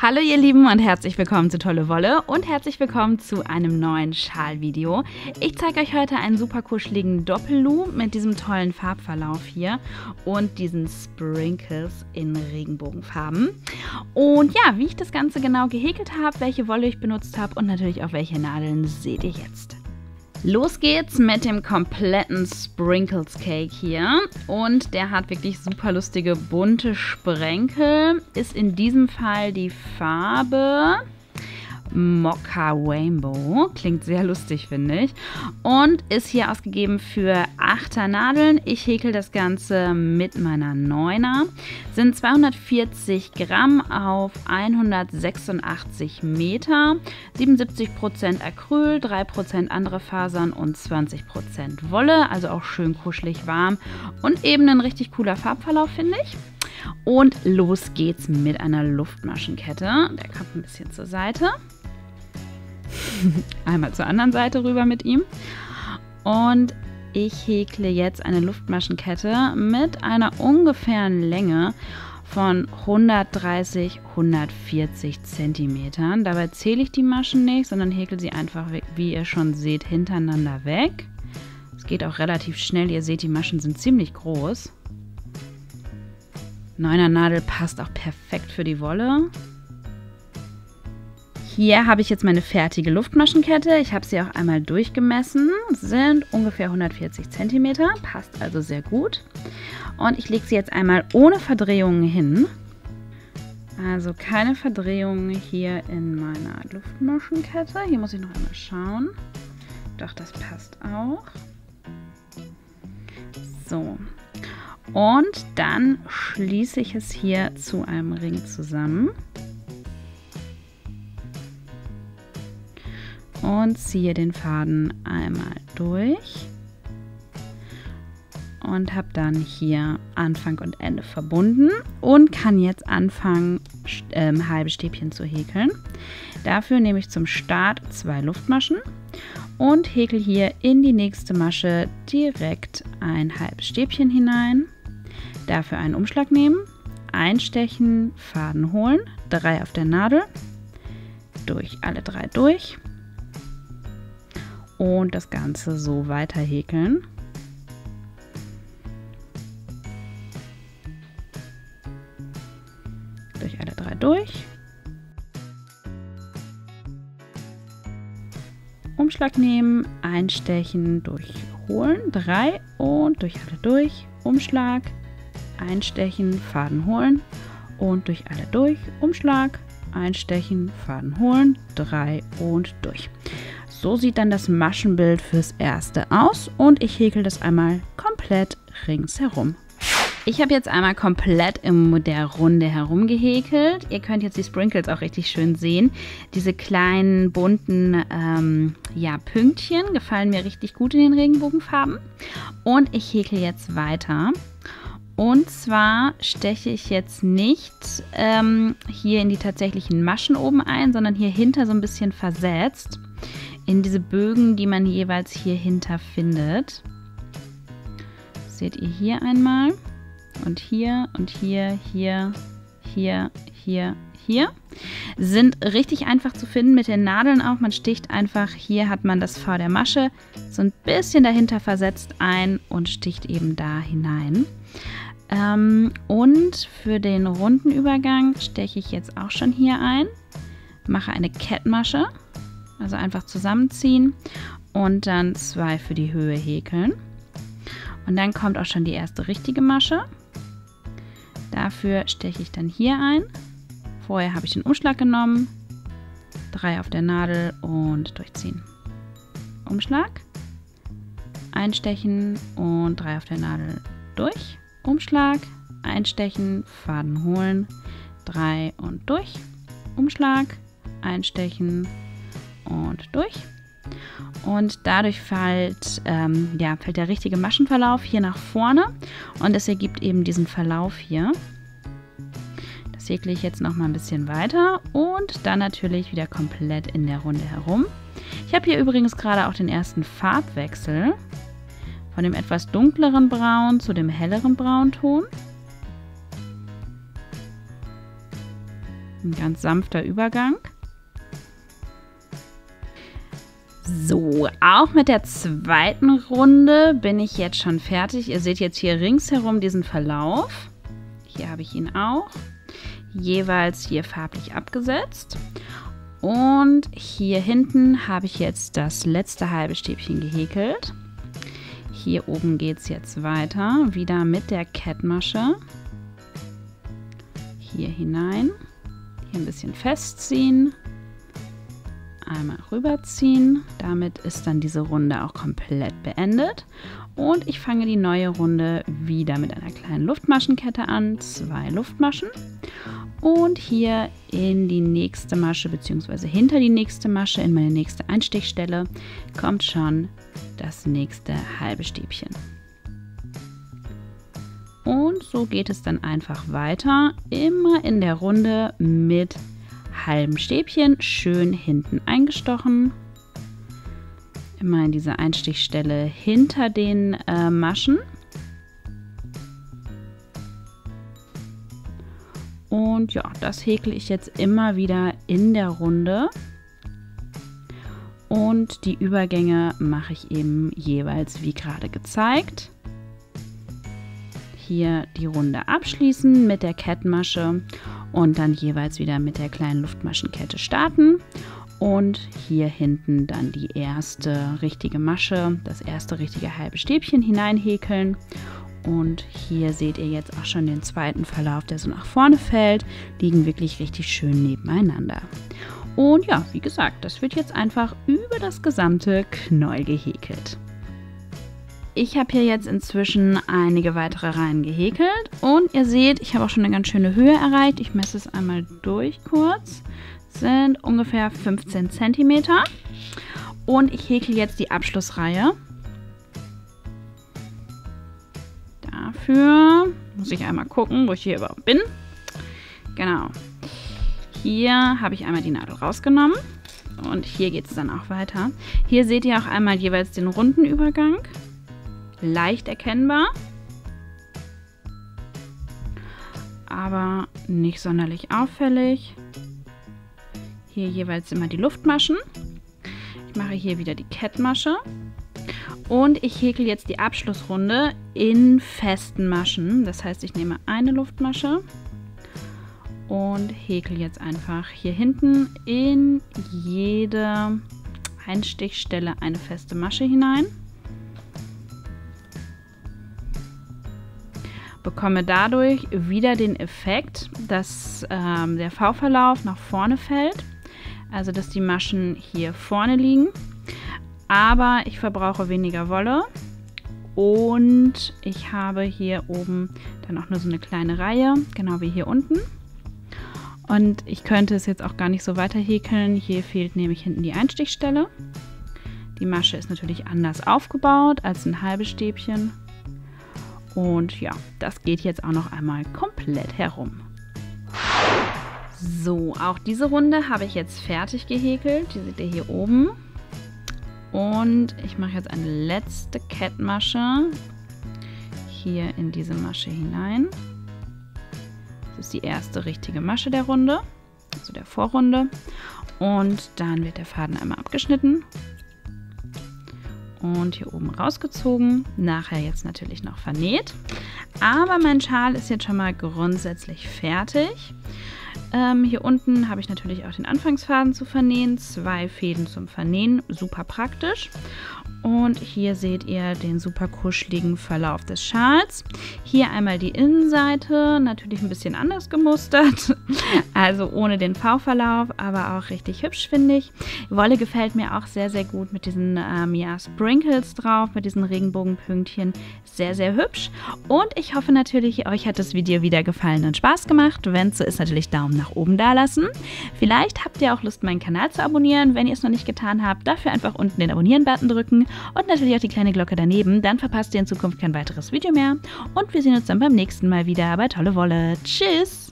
Hallo ihr Lieben und herzlich willkommen zu Tolle Wolle und herzlich willkommen zu einem neuen Schalvideo. Ich zeige euch heute einen super kuscheligen Doppelloop mit diesem tollen Farbverlauf hier und diesen Sprinkles in Regenbogenfarben. Und ja, wie ich das Ganze genau gehäkelt habe, welche Wolle ich benutzt habe und natürlich auch welche Nadeln, seht ihr jetzt. Los geht's mit dem kompletten Sprinkles Cake hier und der hat wirklich super lustige bunte Sprenkel, ist in diesem Fall die Farbe Mocha Rainbow, klingt sehr lustig, finde ich, und ist hier ausgegeben für 8er Nadeln. Ich häkel das Ganze mit meiner 9er, sind 240 Gramm auf 186 Meter, 77% Acryl, 3% andere Fasern und 20% Wolle, also auch schön kuschelig warm und eben ein richtig cooler Farbverlauf, finde ich. Und los geht's mit einer Luftmaschenkette. Der kommt ein bisschen zur Seite. Einmal zur anderen Seite rüber mit ihm. Und ich häkle jetzt eine Luftmaschenkette mit einer ungefähren Länge von 130, 140 cm. Dabei zähle ich die Maschen nicht, sondern häkle sie einfach, wie ihr schon seht, hintereinander weg. Es geht auch relativ schnell. Ihr seht, die Maschen sind ziemlich groß. 9er Nadel passt auch perfekt für die Wolle. Hier habe ich jetzt meine fertige Luftmaschenkette. Ich habe sie auch einmal durchgemessen. Sind ungefähr 140 cm. Passt also sehr gut. Und ich lege sie jetzt einmal ohne Verdrehungen hin. Also keine Verdrehungen hier in meiner Luftmaschenkette. Hier muss ich noch einmal schauen. Doch, das passt auch. So. Und dann schließe ich es hier zu einem Ring zusammen und ziehe den Faden einmal durch und habe dann hier Anfang und Ende verbunden und kann jetzt anfangen, halbe Stäbchen zu häkeln. Dafür nehme ich zum Start 2 Luftmaschen und häkel hier in die nächste Masche direkt ein halbes Stäbchen hinein. Dafür einen Umschlag nehmen, einstechen, Faden holen, 3 auf der Nadel, durch alle 3 durch und das Ganze so weiter häkeln. Durch alle 3 durch. Umschlag nehmen, einstechen, durchholen, 3 und durch alle durch, Umschlag, einstechen, Faden holen und durch alle durch, Umschlag, einstechen, Faden holen, 3 und durch. So sieht dann das Maschenbild fürs erste aus und ich häkel das einmal komplett ringsherum. Ich habe jetzt einmal komplett in der Runde herumgehäkelt. Ihr könnt jetzt die Sprinkles auch richtig schön sehen. Diese kleinen bunten ja, Pünktchen gefallen mir richtig gut in den Regenbogenfarben. Und ich häkle jetzt weiter. Und zwar steche ich jetzt nicht hier in die tatsächlichen Maschen oben ein, sondern hier hinter so ein bisschen versetzt. In diese Bögen, die man jeweils hier hinter findet. Das seht ihr hier einmal. Und hier und hier, hier, hier, hier, hier. Sind richtig einfach zu finden mit den Nadeln auch. Man sticht einfach, hier hat man das V der Masche so ein bisschen dahinter versetzt ein und sticht eben da hinein. Und für den runden Übergang steche ich jetzt auch schon hier ein, mache eine Kettmasche, also einfach zusammenziehen und dann 2 für die Höhe häkeln. Und dann kommt auch schon die erste richtige Masche. Dafür steche ich dann hier ein. Vorher habe ich den Umschlag genommen, 3 auf der Nadel und durchziehen. Umschlag, einstechen und 3 auf der Nadel durch. Umschlag, einstechen, Faden holen, 3 und durch. Umschlag, einstechen und durch. Und dadurch fällt der richtige Maschenverlauf hier nach vorne und es ergibt eben diesen Verlauf hier. Das häkle ich jetzt noch mal ein bisschen weiter und dann natürlich wieder komplett in der Runde herum. Ich habe hier übrigens gerade auch den ersten Farbwechsel von dem etwas dunkleren Braun zu dem helleren Braunton. Ein ganz sanfter Übergang. So, auch mit der zweiten Runde bin ich jetzt schon fertig. Ihr seht jetzt hier ringsherum diesen Verlauf. Hier habe ich ihn auch. Jeweils hier farblich abgesetzt. Und hier hinten habe ich jetzt das letzte halbe Stäbchen gehäkelt. Hier oben geht es jetzt weiter, wieder mit der Kettmasche. Hier hinein. Hier ein bisschen festziehen. Einmal rüberziehen. Damit ist dann diese Runde auch komplett beendet. Und ich fange die neue Runde wieder mit einer kleinen Luftmaschenkette an. 2 Luftmaschen. Und hier in die nächste Masche bzw. hinter die nächste Masche, in meine nächste Einstichstelle, kommt schon das nächste halbe Stäbchen. Und so geht es dann einfach weiter, immer in der Runde mit halben Stäbchen, schön hinten eingestochen. Immer in diese Einstichstelle hinter den Maschen. Und ja, das häkle ich jetzt immer wieder in der Runde. Und die Übergänge mache ich eben jeweils wie gerade gezeigt. Hier die Runde abschließen mit der Kettmasche und dann jeweils wieder mit der kleinen Luftmaschenkette starten. Und hier hinten dann die erste richtige Masche, das erste richtige halbe Stäbchen hineinhäkeln. Und hier seht ihr jetzt auch schon den zweiten Verlauf, der so nach vorne fällt, liegen wirklich richtig schön nebeneinander. Und ja, wie gesagt, das wird jetzt einfach über das gesamte Knäuel gehäkelt. Ich habe hier jetzt inzwischen einige weitere Reihen gehäkelt und ihr seht, ich habe auch schon eine ganz schöne Höhe erreicht. Ich messe es einmal durch kurz, sind ungefähr 15 cm und ich häkle jetzt die Abschlussreihe. Dafür muss ich einmal gucken, wo ich hier überhaupt bin. Genau. Hier habe ich einmal die Nadel rausgenommen und hier geht es dann auch weiter. Hier seht ihr auch einmal jeweils den runden Übergang. Leicht erkennbar. Aber nicht sonderlich auffällig. Hier jeweils immer die Luftmaschen. Ich mache hier wieder die Kettmasche. Und ich häkle jetzt die Abschlussrunde in festen Maschen. Das heißt, ich nehme eine Luftmasche und häkle jetzt einfach hier hinten in jede Einstichstelle eine feste Masche hinein. Bekomme dadurch wieder den Effekt, dass der V-Verlauf nach vorne fällt. Also, dass die Maschen hier vorne liegen. Aber ich verbrauche weniger Wolle und ich habe hier oben dann auch nur so eine kleine Reihe, genau wie hier unten. Und ich könnte es jetzt auch gar nicht so weiter häkeln. Hier fehlt nämlich hinten die Einstichstelle. Die Masche ist natürlich anders aufgebaut als ein halbes Stäbchen. Und ja, das geht jetzt auch noch einmal komplett herum. So, auch diese Runde habe ich jetzt fertig gehäkelt. Die seht ihr hier oben. Und ich mache jetzt eine letzte Kettmasche hier in diese Masche hinein. Das ist die erste richtige Masche der Runde, also der Vorrunde. Und dann wird der Faden einmal abgeschnitten und hier oben rausgezogen. Nachher jetzt natürlich noch vernäht. Aber mein Schal ist jetzt schon mal grundsätzlich fertig. Hier unten habe ich natürlich auch den Anfangsfaden zu vernähen, 2 Fäden zum Vernähen, super praktisch. Und hier seht ihr den super kuscheligen Verlauf des Schals. Hier einmal die Innenseite, natürlich ein bisschen anders gemustert, also ohne den V-Verlauf, aber auch richtig hübsch, finde ich. Wolle gefällt mir auch sehr, sehr gut mit diesen ja, Sprinkles drauf, mit diesen Regenbogenpünktchen, sehr, sehr hübsch. Und ich hoffe natürlich, euch hat das Video wieder gefallen und Spaß gemacht. Wenn es so ist, natürlich Daumen nach oben da lassen. Vielleicht habt ihr auch Lust, meinen Kanal zu abonnieren. Wenn ihr es noch nicht getan habt, dafür einfach unten den Abonnieren-Button drücken. Und natürlich auch die kleine Glocke daneben, dann verpasst ihr in Zukunft kein weiteres Video mehr. Und wir sehen uns dann beim nächsten Mal wieder bei Tolle Wolle. Tschüss!